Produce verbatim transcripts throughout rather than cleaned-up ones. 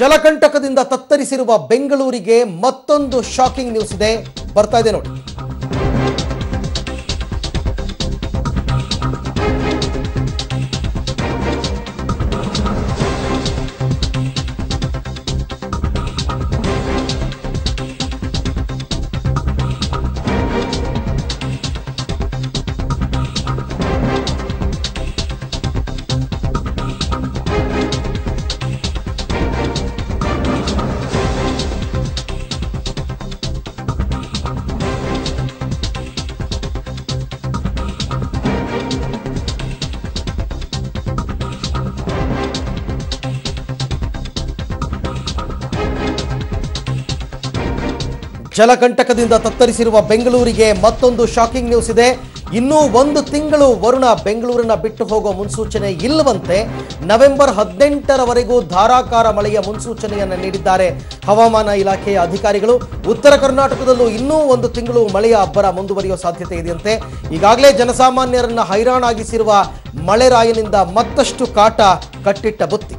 ಜಲಕಂಟಕದಿಂದ ತತ್ತರಿಸಿರುವ ಬೆಂಗಳೂರಿಗೆ ಮತ್ತೊಂದು ಶಾಕಿಂಗ್ ನ್ಯೂಸ್ ಇದೆ, ಬರ್ತಾ ಇದೆ ನೋಡಿ. ಜಲಕಂಟಕದಿಂದ ತತ್ತರಿಸಿರುವ ಬೆಂಗಳೂರಿಗೆ ಮತ್ತೊಂದು ಶಾಕಿಂಗ್ ನ್ಯೂಸ್ ಇದೆ. ಇನ್ನೂ ಒಂದು ತಿಂಗಳು ವರುಣ ಬೆಂಗಳೂರನ್ನ ಬಿಟ್ಟು ಹೋಗೋ ಮುನ್ಸೂಚನೆ ಇಲ್ಲವಂತೆ. ನವೆಂಬರ್ ಹದಿನೆಂಟರವರೆಗೂ ಧಾರಾಕಾರ ಮಳೆಯ ಮುನ್ಸೂಚನೆಯನ್ನು ನೀಡಿದ್ದಾರೆ ಹವಾಮಾನ ಇಲಾಖೆಯ ಅಧಿಕಾರಿಗಳು. ಉತ್ತರ ಕರ್ನಾಟಕದಲ್ಲೂ ಇನ್ನೂ ಒಂದು ತಿಂಗಳು ಮಳೆಯ ಅಬ್ಬರ ಮುಂದುವರಿಯೋ ಸಾಧ್ಯತೆ ಇದೆಯಂತೆ. ಈಗಾಗಲೇ ಜನಸಾಮಾನ್ಯರನ್ನ ಹೈರಾಣಾಗಿಸಿರುವ ಮಳೆರಾಯನಿಂದ ಮತ್ತಷ್ಟು ಕಾಟ ಕಟ್ಟಿಟ್ಟ ಬುತ್ತಿ.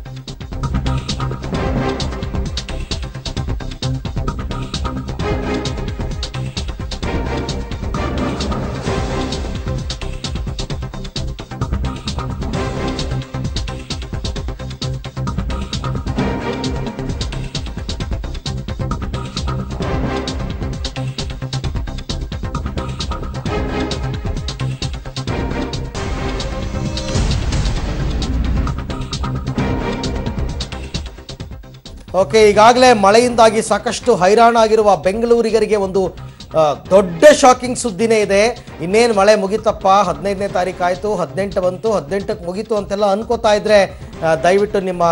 ಓಕೆ, ಈಗಾಗಲೇ ಮಳೆಯಿಂದಾಗಿ ಸಾಕಷ್ಟು ಹೈರಾಣಾಗಿರುವ ಬೆಂಗಳೂರಿಗರಿಗೆ ಒಂದು ದೊಡ್ಡ ಶಾಕಿಂಗ್ ಸುದ್ದಿನೇ ಇದೆ. ಇನ್ನೇನು ಮಳೆ ಮುಗಿತಪ್ಪ, ಹದಿನೈದನೇ ತಾರೀಕು ಆಯಿತು, ಹದಿನೆಂಟು ಬಂತು, ಹದಿನೆಂಟಕ್ಕೆ ಮುಗೀತು ಅಂತೆಲ್ಲ ಅನ್ಕೋತಾ ಇದ್ರೆ ದಯವಿಟ್ಟು ನಿಮ್ಮ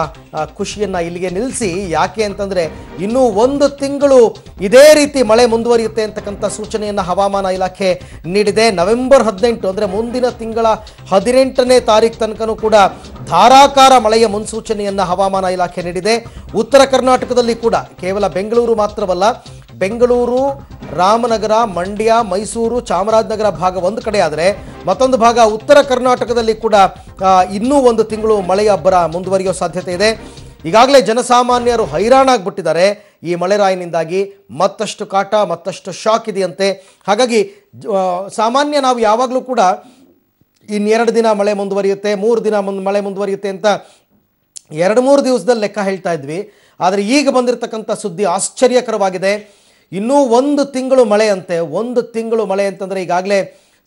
ಖುಷಿಯನ್ನು ಇಲ್ಲಿಗೆ ನಿಲ್ಲಿಸಿ. ಯಾಕೆ ಅಂತಂದರೆ ಇನ್ನೂ ಒಂದು ತಿಂಗಳು ಇದೇ ರೀತಿ ಮಳೆ ಮುಂದುವರಿಯುತ್ತೆ ಅಂತಕ್ಕಂಥ ಸೂಚನೆಯನ್ನು ಹವಾಮಾನ ಇಲಾಖೆ ನೀಡಿದೆ. ನವೆಂಬರ್ ಹದಿನೆಂಟು ಅಂದರೆ ಮುಂದಿನ ತಿಂಗಳ ಹದಿನೆಂಟನೇ ತಾರೀಕು ತನಕನೂ ಕೂಡ ಧಾರಾಕಾರ ಮಳೆಯ ಮುನ್ಸೂಚನೆಯನ್ನು ಹವಾಮಾನ ಇಲಾಖೆ ನೀಡಿದೆ. ಉತ್ತರ ಕರ್ನಾಟಕದಲ್ಲಿ ಕೂಡ, ಕೇವಲ ಬೆಂಗಳೂರು ಮಾತ್ರವಲ್ಲ, ಬೆಂಗಳೂರು, ರಾಮನಗರ, ಮಂಡ್ಯ, ಮೈಸೂರು, ಚಾಮರಾಜನಗರ ಭಾಗ ಒಂದು ಕಡೆ ಆದರೆ ಮತ್ತೊಂದು ಭಾಗ ಉತ್ತರ ಕರ್ನಾಟಕದಲ್ಲಿ ಕೂಡ ಇನ್ನೂ ಒಂದು ತಿಂಗಳು ಮಳೆಯ ಅಬ್ಬರ ಮುಂದುವರಿಯೋ ಸಾಧ್ಯತೆ ಇದೆ. ಈಗಾಗಲೇ ಜನಸಾಮಾನ್ಯರು ಹೈರಾಣಾಗ್ಬಿಟ್ಟಿದ್ದಾರೆ ಈ ಮಳೆರಾಯನಿಂದಾಗಿ. ಮತ್ತಷ್ಟು ಕಾಟ, ಮತ್ತಷ್ಟು ಶಾಕ್ ಇದೆಯಂತೆ. ಹಾಗಾಗಿ ಸಾಮಾನ್ಯ ನಾವು ಯಾವಾಗಲೂ ಕೂಡ ಇನ್ನೆರಡು ದಿನ ಮಳೆ ಮುಂದುವರಿಯುತ್ತೆ, ಮೂರು ದಿನ ಮುಂದೆ ಮಳೆ ಮುಂದುವರಿಯುತ್ತೆ ಅಂತ ಎರಡು ಮೂರು ದಿವಸದಲ್ಲಿ ಲೆಕ್ಕ ಹೇಳ್ತಾ ಇದ್ವಿ. ಆದರೆ ಈಗ ಬಂದಿರತಕ್ಕಂಥ ಸುದ್ದಿ ಆಶ್ಚರ್ಯಕರವಾಗಿದೆ. ಇನ್ನೂ ಒಂದು ತಿಂಗಳು ಮಳೆ ಅಂತೆ. ಒಂದು ತಿಂಗಳು ಮಳೆ ಅಂತಂದರೆ ಈಗಾಗಲೇ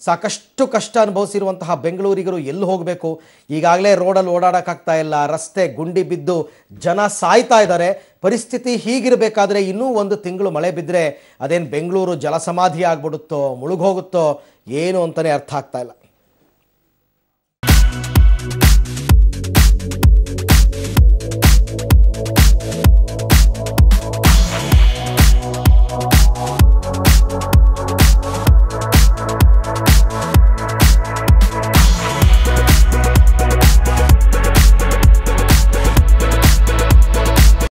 ಸಾಕಷ್ಟು ಕಷ್ಟ ಅನುಭವಿಸಿರುವಂತಹ ಬೆಂಗಳೂರಿಗರು ಎಲ್ಲಿ ಹೋಗಬೇಕು? ಈಗಾಗಲೇ ರೋಡಲ್ಲಿ ಓಡಾಡೋಕ್ಕಾಗ್ತಾ ಇಲ್ಲ, ರಸ್ತೆ ಗುಂಡಿ ಬಿದ್ದು ಜನ ಸಾಯ್ತಾ ಇದ್ದಾರೆ. ಪರಿಸ್ಥಿತಿ ಹೀಗಿರಬೇಕಾದ್ರೆ ಇನ್ನೂ ಒಂದು ತಿಂಗಳು ಮಳೆ ಬಿದ್ದರೆ ಅದೇನು ಬೆಂಗಳೂರು ಜಲಸಮಾಧಿ ಆಗ್ಬಿಡುತ್ತೋ, ಮುಳುಗೋಗುತ್ತೋ ಏನು ಅಂತಲೇ ಅರ್ಥ ಆಗ್ತಾ ಇಲ್ಲ.